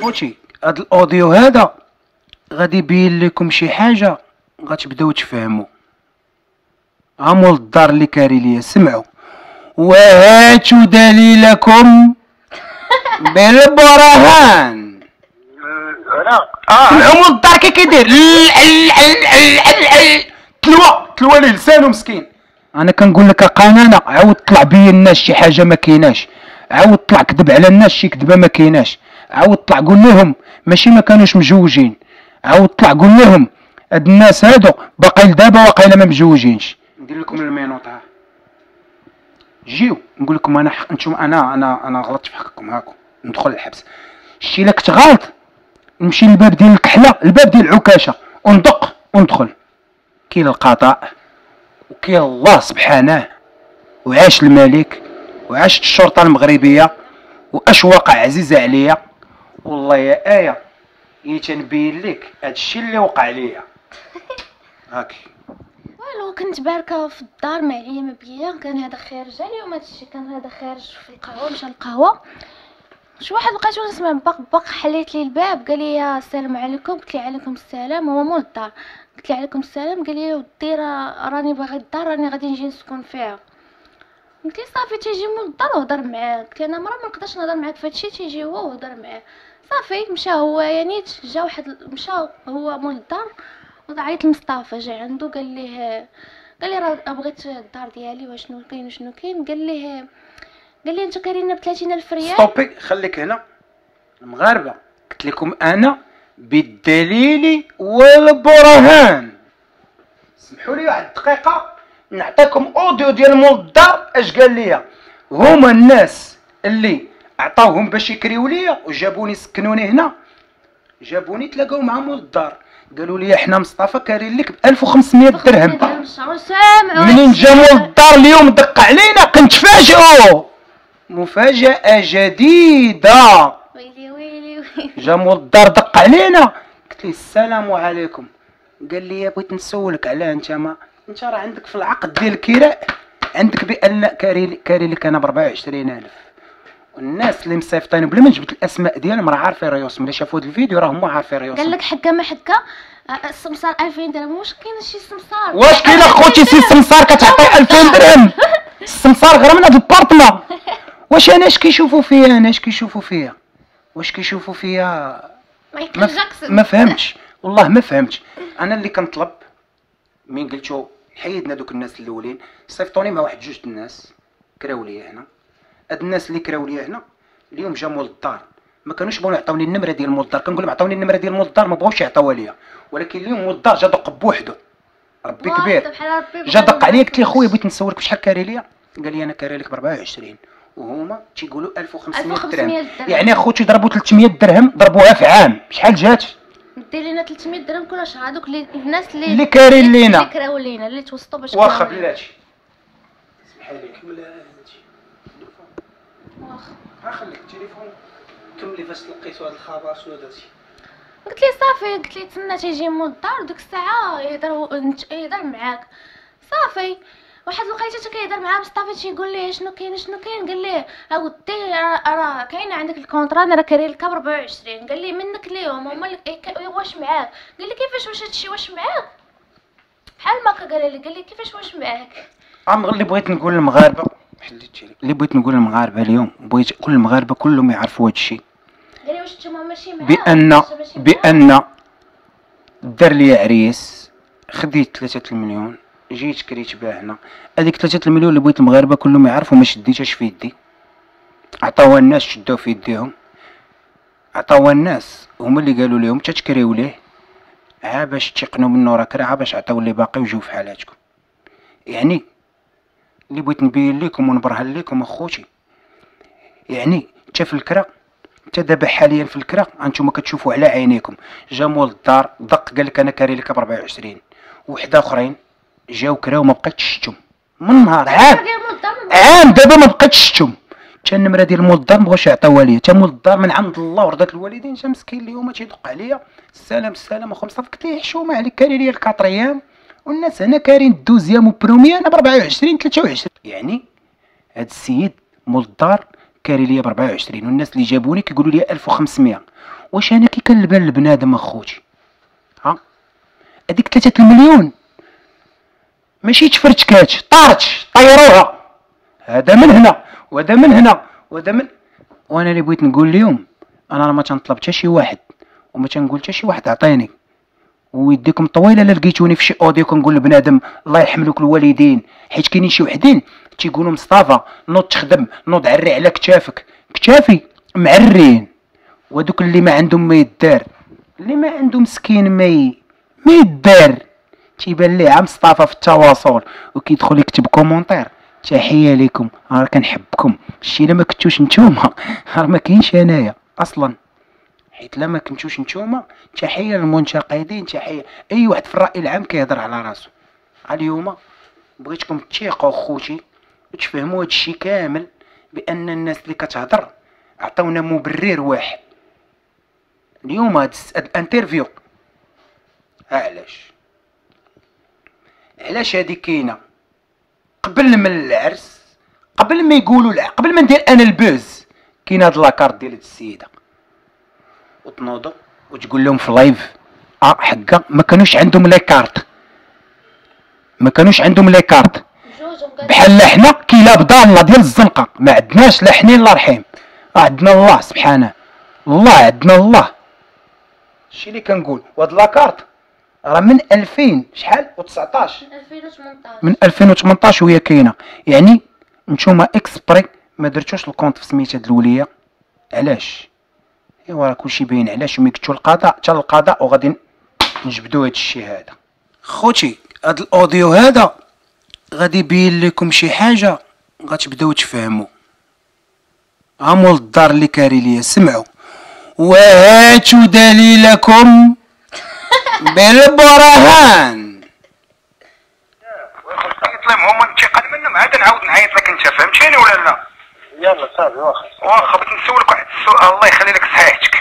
خوتي هاد الاوديو هذا غادي يبين لكم شي حاجه غتبداو تفهموا. ها مول الدار اللي كاري ليا سمعوا: وهاتوا دليلكم بالبرهان. سمعوا مول الدار كي كيدير تلوى ليه لسانو مسكين. انا كنقول لك قنانه، عاود طلع بيا الناس شي حاجه ما كايناش، عاود طلع كذب على الناس شي كذبه ما كايناش، عاود طلع قول لهم ماشي ما كانوش مزوجين، عاود طلع قول لهم هاد الناس هادو باقي لدابا واقيلا ما مزوجينش. ندير لكم المينوط، ها جيو نقول لكم انا حق انتم، انا غلطت في حقكم، هاكم ندخل الحبس. شتي الا كنت غالط نمشي للباب ديال الكحله، الباب ديال العكاشه، وندق وندخل. كاين القضاء وكاين الله سبحانه، وعاش الملك وعاشت الشرطه المغربيه، واش واقع عزيزه عليا. والله يا ايه اي تنبين لك هادشي اللي وقع ليا. هاكي والو، كنت باركه في الدار ما عليا ما بيا، كان هذا خارج اليوم، هادشي كان هذا خارج في القهوه، مشى للقهوه شي واحد لقيتو نسمع بق، حليت لي الباب قال لي السلام عليكم، قلت لي عليكم السلام، هو مول الدار، قلت لي عليكم السلام، قال لي ودي راني باغي الدار، راني غادي نجي نسكن فيها. قلت لي صافي، تيجي مول الدار وهضر معاه، قلت لي انا مرة ما نقدرش نهضر معاك في هادشي، تيجي هو وهضر معاه صافي. مشى هو، يعني جا واحد، مشى هو مول الدار وعيط لمصطفى، جا عنده قال ليه، قال لي راه بغيت الدار ديالي، واشنو كاين وشنو كاين. قال ليه، قال لي انت كارينا ب 30,000 ريال. ستوبي، خليك هنا المغاربه، قلت لكم انا بالدليل والبرهان. سمحوا لي واحد الدقيقه نعطيكم اوديو ديال مول الدار اش قال لي. هما الناس اللي عطاوهم باش يكريو ليا وجابوني سكنوني هنا، جابوني تلاقاو مع مول الدار، قالوا لي حنا مصطفى كاري لك ب 1500 درهم. منين جا مول الدار اليوم دق علينا، كنتفاجئوا مفاجأة جديدة. ويلي ويلي ويلي، جا مول الدار دق علينا، قلت ليه السلام عليكم، قال لي بغيت نسولك على انت راه عندك في العقد ديال الكراء، عندك بان كاري لك انا ب 24,000، والناس اللي مصيفطاني بلا ما جبت الاسماء ديالهم راه عارفين راسهم، الا شافوا هاد الفيديو راهم عارفين راسهم. قال لك حكا ما حكا السمسار 2000 درهم، واش كاين شي سمسار؟ واش كاين اخوتي شي سمسار كتعطي 2000 درهم؟ السمسار غير من هاد البارطما. واش انا اش كيشوفوا فيا، انا اش كيشوفوا فيا، واش كيشوفوا فيا؟ ما فهمتش والله، ما فهمتش. انا اللي كنطلب من قلتو حيدنا دوك الناس الاولين، صيفطوني مع واحد جوج الناس كراو ليا هنا. هاد الناس اللي كراو ليا هنا اليوم جا مول الدار، ما كانوش بغاو يعطوني النمره ديال مول الدار، كنقول لهم عطوني النمره ديال مول الدار، ما بغاوش يعطوها ليا. ولكن اليوم مول الدار جا دق بوحدو، ربي كبير، جا دق عليا، قلت ليه خويا بغيت نصورك بشحال كاري ليا، قال لي انا كاري لك ب 24 وهما تيقولوا 1500 درهم. يعني اخوتي ضربوا 300 درهم، ضربوها في عام، شحال جات؟ دير لينا 300 درهم كل شهر. هذوك الناس اللي كارين لينا، اللي كراو لينا، اللي توسطوا باش. واخا بلاتي سمح لي كمل هادشي، واخا غنخليك التليفون كملي. فاش لقيتو هاد الخبر شنو درتي؟ قلت ليه صافي، قلت ليه تسنى تيجي مول الدار ديك الساعه يهضر معاك صافي. واحد لقيته كيهضر مع مصطفى، تيقول ليه شنو كاين شنو كاين، قال ليه اودي راه كاينه عندك الكونطرا، انا راه كاري لك 24. قال لي منك ليهم هما اللي واش معاك؟ قال لي كيفاش واش هادشي واش معاك بحال ما قال لي، قال لي كيفاش واش معاك. اللي بغيت نقول للمغاربه، حليتي اللي بغيت نقول للمغاربه اليوم، بغيت كل المغاربه كلهم يعرفوا هادشي. قال لي واش نتوما ماشي معاك؟ بان دار لي عريس، خديت 3 المليون، جيت كريت بها هنا. هذيك 3 المليون اللي بغيت المغاربه كلهم يعرفوا ما شديتهاش في يدي، عطاوها الناس شداو في يديهم، عطاوها الناس هما اللي قالوا لهم تتكريو ليه، ها باش تيقنوا منه راه كراعه، باش عطاو اللي باقي وجيو في حالاتكم. يعني اللي بغيت نبين لكم ونبرهن لكم اخوتي، يعني حتى في الكرا، حتى دابا حاليا في الكرا انتم كتشوفوا على عينيكم، جا مول الدار دق قال لك انا كاري لك ب 24، وحده اخرين جاو كراو ما بقيتش شفتهم من نهار عام دابا ما بقيتش شفتهم. حتى النمره ديال مول الدار ما بغاوش يعطيوها ليا، حتى مول الدار من عند الله ورضات الوالدين جا مسكين اليوم تيدق عليا السلام السلام اخو مصطفى، قلت ليه حشومه عليك كاري ليا الكاتريام، والناس هنا كارين الدوزيام وبروميام، انا ب 24 23. يعني هاد السيد مول الدار كاري ليا ب 24 والناس اللي جابوني كيقولوا لي 1500، واش انا كي كنبان لبنادم اخوتي؟ ها هذيك 3 المليون ماشي تفرتكاتش، طارتش، طيروها، هذا من هنا وهذا من هنا وهذا من. وانا اللي بغيت نقول لهم انا ما تنطلب حتى شي واحد وما تنقول حتى شي واحد عطيني، ويديكم طويله الا لقيتوني في شي اوديو كنقول لبنادم الله يحملوك الوالدين، حيت كاينين شي وحدين تيقولوا مصطفى نوض تخدم، نوض عري على كتافك، كتافي معرين، وهذوك اللي ما عندهم ما يدار، اللي ما عندهم مسكين ما يدار، تيبان ليه عم مصطفى في التواصل وكيدخل يكتب كومونتير تحيه لكم راه كنحبكم، شي الا ما كنتوش نتوما راه ما كاينش انايا اصلا، حيت لا ما كنتوش نتوما. تحيه للمنتقدين، تحيه اي واحد في الراي العام كيهضر على راسو. اليوم بغيتكم تيقوا خوتي وتفهموا هادشي كامل، بان الناس اللي كتهضر عطاونا مبرر واحد. اليوم هاد الانترفيو علاش هادي كاينه قبل من العرس، قبل ما يقولوا، قبل ما ندير انا البوز، كاين هاد لاكارت ديال هاد السيده، وتنوضوا وتقول لهم في لايف حقا ما كانوش عندهم لاكارت، ما كانوش عندهم لاكارت بحال حنا كيلاب دالنا ديال الزنقه، ما عندناش لا حنين لا رحيم، عندنا الله سبحانه، الله عندنا الله. الشيء اللي كنقول، وهاد لاكارت راه من 2000 شحال و19 من 2018 وهي كاينه، يعني نتوما اكسبري ما درتوش الكونط في سميت هاد الوليه. علاش؟ ايوا راه كلشي باين علاش، وميكتو القضاء حتى القضاء وغادي نجبدو هاد الشيء هذا. خوتي هاد الاوديو هذا غادي يبين لكم شي حاجه غتبداو تفهموا. ها مول الدار اللي كاري ليا، سمعوا وهاتوا دليلكم بالبرهان. والمستقيت لهم هما انتقاد منهم، عاد نعاود نعيط لك انت، فهمتيني ولا لا؟ يلا صافي واخا واخا، بغيت نسولك واحد السؤال الله يخلي لك صحيحتك.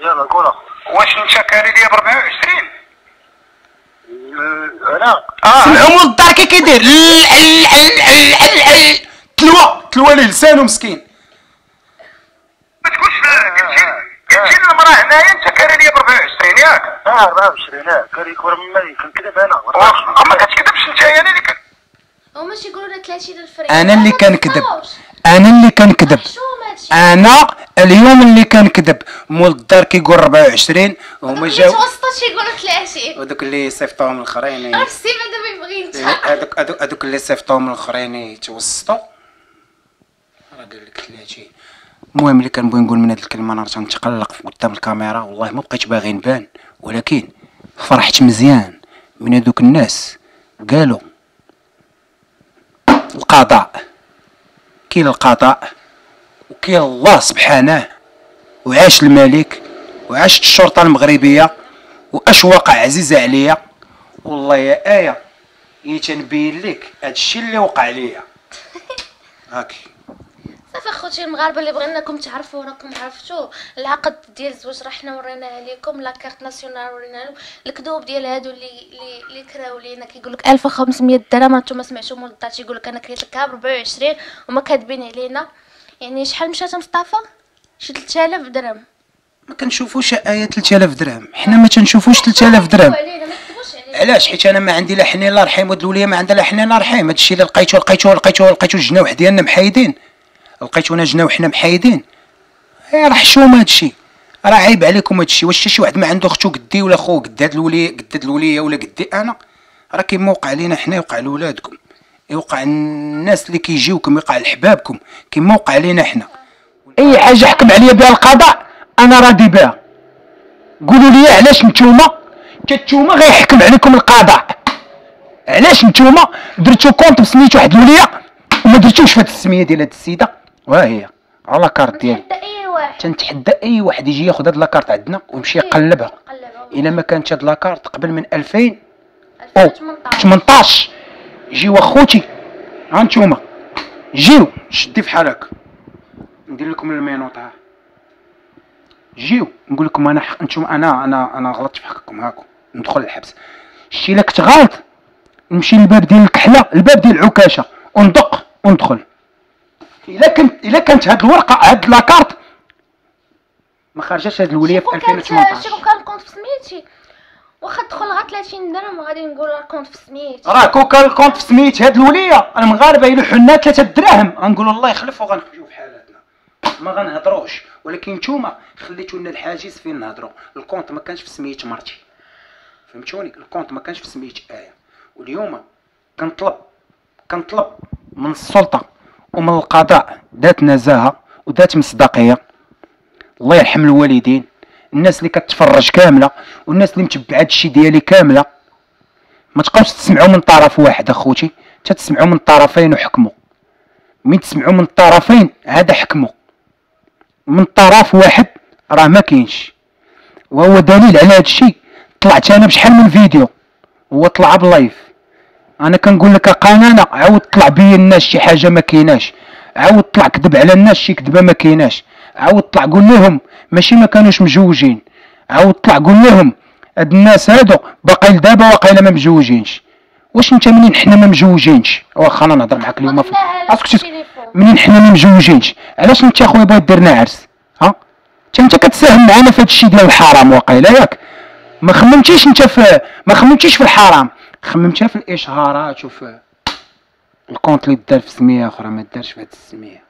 يلا قول اخويا. واش انت كاري ليا ب 24؟ انا سمعوا مول الدار كي كيدير تلوى ليه لسانه مسكين. ما تقولش قلتي المراه هنايا انت كاري ليا ب 24 ياك؟ 24 اه كاري يكبر مني، كنكذب انا. ما كتكذبش انت، انا اللي كنكذب. هما تيقولوا لنا 30 الفريق، انا اللي كنكذب، انا اللي كنكذب، انا اليوم اللي كنكذب. مول الدار كيقول 24 وهما جاو وسطاش يقولوا 30، ودوك اللي صيفطوهم الاخرين عرفتي بعدا ما بغيتش، هذوك اللي صيفطوهم الاخرين يتوسطوا راه قال لك 30. المهم اللي كنبغي نقول من هاد الكلمه، انا راه نتقلق قدام الكاميرا والله ما بقيت باغي نبان، ولكن فرحت مزيان من هادوك الناس قالوا القضاء، كاين القضاء وكاين الله سبحانه، وعاش الملك وعاشت الشرطه المغربيه، واش واقع عزيزه عليا والله يا ايه يتنبين لك هادشي اللي وقع ليا. هاكي صافي خوتي المغاربه اللي بغيناكم تعرفوا راكم عرفتوا، العقد ديال الزواج راه حنا وريناه لكم، لاكارت ناسيونال وريناه لكم، الكذوب ديال هادو اللي كراو لينا كيقول لك 1500 درهم، نتوما سمعتوا مول الدار تيقول لك انا كريتكها ب 24 وما كاذبين علينا، يعني شحال مشات مصطفى؟ شي 3000 درهم. ما كنشوفوش ايه 3000 درهم، حنا ما تنشوفوش 3000 درهم. علاش؟ حيت انا ما عندي لا حنين لا رحيم، وهاد الوليه ما عندها لا حنين لا رحيم. هادشي اللي لقيتو الجناوح ديالنا محايدين، لقيتونا جناوحنا محايدين، راه حشومه هادشي، راه عيب عليكم هادشي. واش شي واحد ما عنده اختو قدي ولا خو قد هاد الوليه قد هاد الوليه ولا قدي انا؟ راه كيما وقع لينا حنا يوقع لولادكم، يوقع الناس اللي كيجيوكم، يوقع لحبابكم كيما وقع لينا حنا. اي حاجه حكم عليا بها القضاء انا راضي بها. قولوا لي علاش نتوما كتوما غيحكم عليكم القضاء؟ علاش نتوما درتو كونط بسميت واحد الوليه وما درتوش فهاد السميه ديال هاد السيده؟ وهي على لاكارت ديالي تنتحدى اي واحد يجي ياخذ هاد لاكارت عندنا ويمشي يقلبها. الا ما كانت هاد لاكارت قبل من 2018 جيو اخوتي، ها نتوما جيو شدي فحال هكا ندير لكم المينوط، ها جيو نقول لكم انا نتوما انا غلطت في حقكم، هاكم ندخل الحبس. شتي الا كنت غلط نمشي للباب ديال الكحله، الباب ديال العكاشه، وندق وندخل. الا كانت هاد الورقه هاد لاكارت ما خرجتش هاد الوليه في 2018. شكون كان الكونت في سميتي؟ واخا تدخل غير 30 درهم غادي نقول راه الكونت في سميتي. راه كون كان الكونت في سميت هاد الوليه المغاربه يلوحوا لنا 3 دراهم غنقولوا الله يخلف وغنخرجوا بحالاتنا ما غنهضروش، ولكن نتوما خليتوا لنا الحاجز فين نهضروا. الكونت ما كانش في سميت مرتي، فهمتوني؟ الكونت ما كانش في سميت ايه. واليوم كنطلب من السلطه ومن القضاء ذات نزاهه وذات مصداقيه. الله يرحم الوالدين، الناس اللي كتفرج كامله والناس اللي متبعه هادشي ديالي كامله، ما تبقاوش تسمعوا من طرف واحد اخوتي، حتى تسمعوا من طرفين وحكموا. من تسمعوا من الطرفين هذا حكموا، من طرف واحد راه ما كاينش. وهو دليل على هادشي طلعت انا بشحال من فيديو هو طلع بلايف. انا كنقول لك قنانه، عاود طلع بيا الناس شي حاجه ما كايناش، عاود طلع كذب على الناس شي كذبه ما كايناش، عاود طلع قول لهم ماشي ما كانوش مزوجين، عاود طلع قول لهم هاد الناس هادو باقي لدابا واقيلا ما مزوجينش. واش انت منين حنا ما مزوجينش؟ واخا انا نهضر معاك اليوم اسكت، منين حنا ما مزوجينش علاش انت اخويا بغيت ديرنا عرس؟ ها انت كتساهم معانا في هادشي ديال الحرام واقيلا ياك؟ ما خممتيش انت في الحرام، خممتها في الاشهارات وفي الكونت اللي دار في سميه اخرى ما دارش في هاد السميه.